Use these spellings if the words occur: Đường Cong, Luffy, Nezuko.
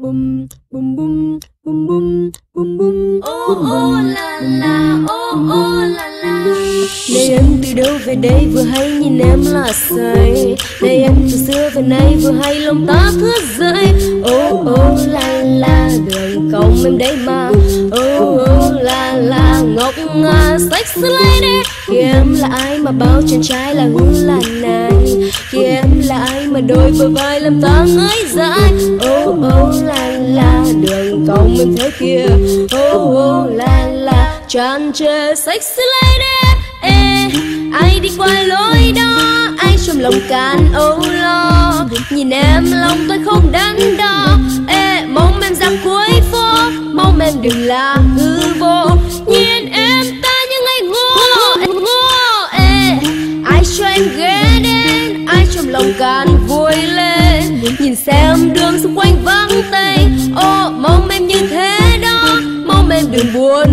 bum bum bum bum bum bum bum. Oh la la, oh la la. Này em từ đâu về đây vừa hay nhìn em là say. Này em từ xưa về nay vừa hay lòng ta thức dậy. Oh la la, đường cong em đây mà. Oh la la, ngọc ngà sexy lady. Khi em là ai mà bao chàng trai là ngu là này. Khi em là ai mà đôi bờ vai làm ta ngái dại. Oh la, đường cong em thế kia. Oh la la, tràn trề sexy lady. Ê, ai đi qua lối đó, ai trong lòng càng âu lo. Nhìn em lòng tôi không đắn đo. Ê, mong em rằng cuối phố, mong em đừng là hư vô. Nhìn em ta những ngày ngô. Ê, ai cho em ghé đến, ai trong lòng càng vui lên. Nhìn xem đường xung quanh vắng tay. Ô, mong em như thế đó, mong em đừng buồn